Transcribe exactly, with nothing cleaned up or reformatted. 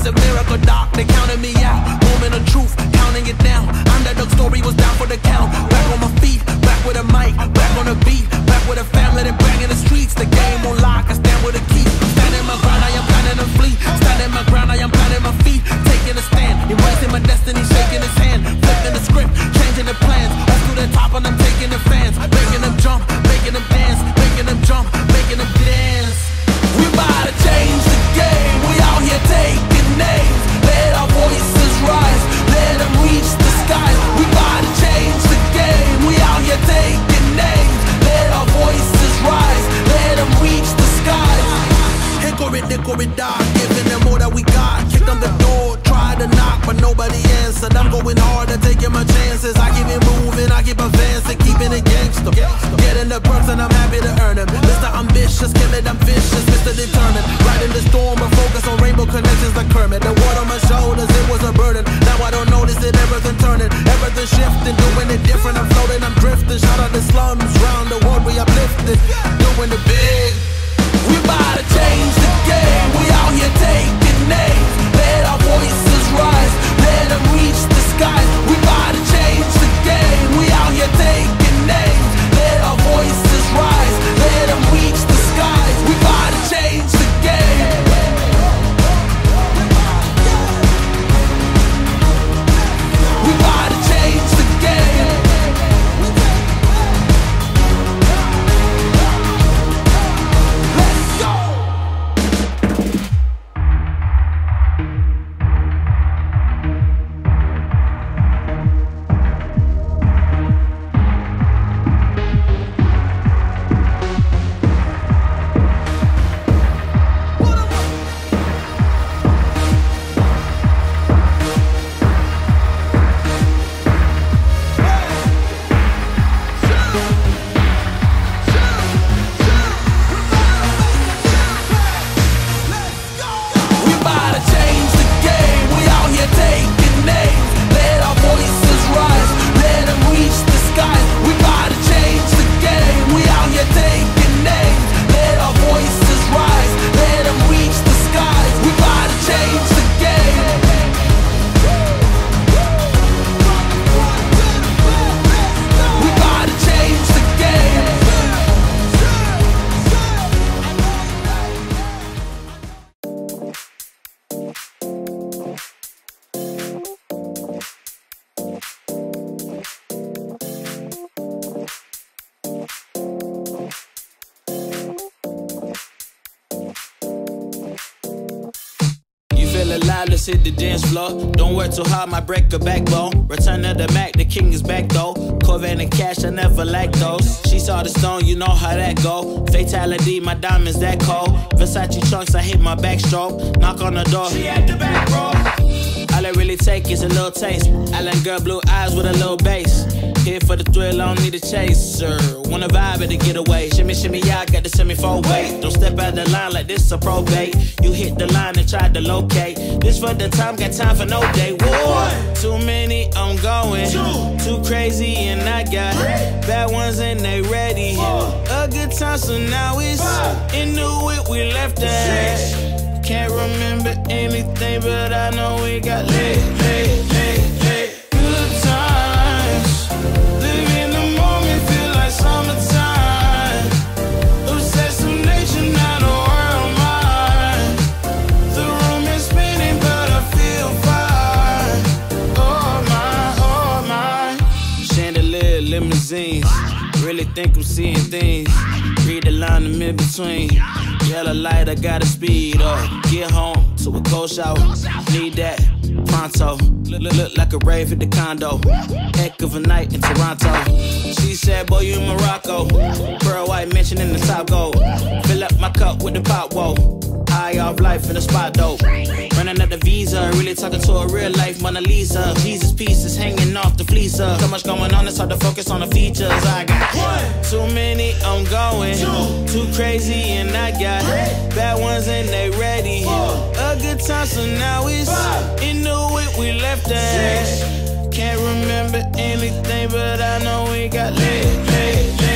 It's a miracle, doc, they counted me out. Moment of truth, counting it down. Underdog story was down for the count. Back on my feet, back with a mic, back on a beat, back with a family, they bang in the streets. The game on lock, I stand with a key. Standing my ground, I am planning to flee. Standing my ground, I am planning my feet. Taking a stand, erasing my destiny, shaking his hand, flipping the script, changing the plans. Up to the top and I'm taking the fans, making them jump, making them dance, making them jump, making them dance. We about to change the game. We out here taking names. Let our voices rise. Let them reach the skies. We about to change the game. We out here taking names. Let our voices rise. Let them reach the skies. Hickory dickory dock, giving them all that we got. Kicked on the door, tried to knock, but nobody answered. I'm going harder, taking my chances. I keep it moving, I keep advancing, keeping it gangster. Getting the perks and I'm happy to earn them. Mister Ambitious, kill it, I'm vicious, Mister Determined. Riding the storm, but focus on rainbow connections like Kermit. The world on my shoulders, it was a burden. Now I don't notice it, everything turning, everything shifting, doing it different. I'm floating, I'm drifting, shout out the slums, round the world we uplifted, doing the big. We about to change the game. We out here taking names. Let our voices rise. Let them reach the skies. We about to change the game. We out here taking names. Let our voices rise. Let them reach the skies. We about to change the game. We about to change the game. Let's hit the dance floor. Don't work too hard, my break a backbone. Return of the Mac, the king is back though. Corvette and cash, I never lack those. She saw the stone, you know how that go. Fatality, my diamonds that cold. Versace trunks, I hit my backstroke. Knock on the door, she at the back bro. All I really take is a little taste. Island girl, blue eyes with a little bass. Here for the thrill, I don't need a chaser. Wanna vibe at a getaway. Shimmy, shimmy, y'all got the semi-four way. Don't step out the line like this a probate. You hit the line and tried to locate. This for the time, got time for no day. War. Too many ongoing. Two. Too crazy and I got three. Bad ones and they ready. Four. A good time, so now it's five. In the whip, we left at. Can't remember anything, but I know we got lit, lit, lit, lit. Good times, live in the moment, feel like summertime. Obsessed with nature, not a world mine. The room is spinning, but I feel fine. Oh my, oh my. Chandelier, limousines, really think I'm seeing things. Read the line in mid-between. Yellow light, I gotta speed up. Get home to a cold shower. Need that pronto. Look, look like a rave at the condo. Heck of a night in Toronto. She said, boy, you in Morocco. Pearl white mansion in the top gold. Fill up my cup with the pop, whoa. High off life in the spot, though. Running up the visa, really talking to a real life Mona Lisa. Jesus pieces hanging off the fleecer. So much going on, it's hard to focus on the features. I got one, too many ongoing, two. Too crazy and I got three. Bad ones and they ready. Four. A good time, so now it's five. In the whip, we left at. Can't remember anything, but I know we got lit, lit, lit.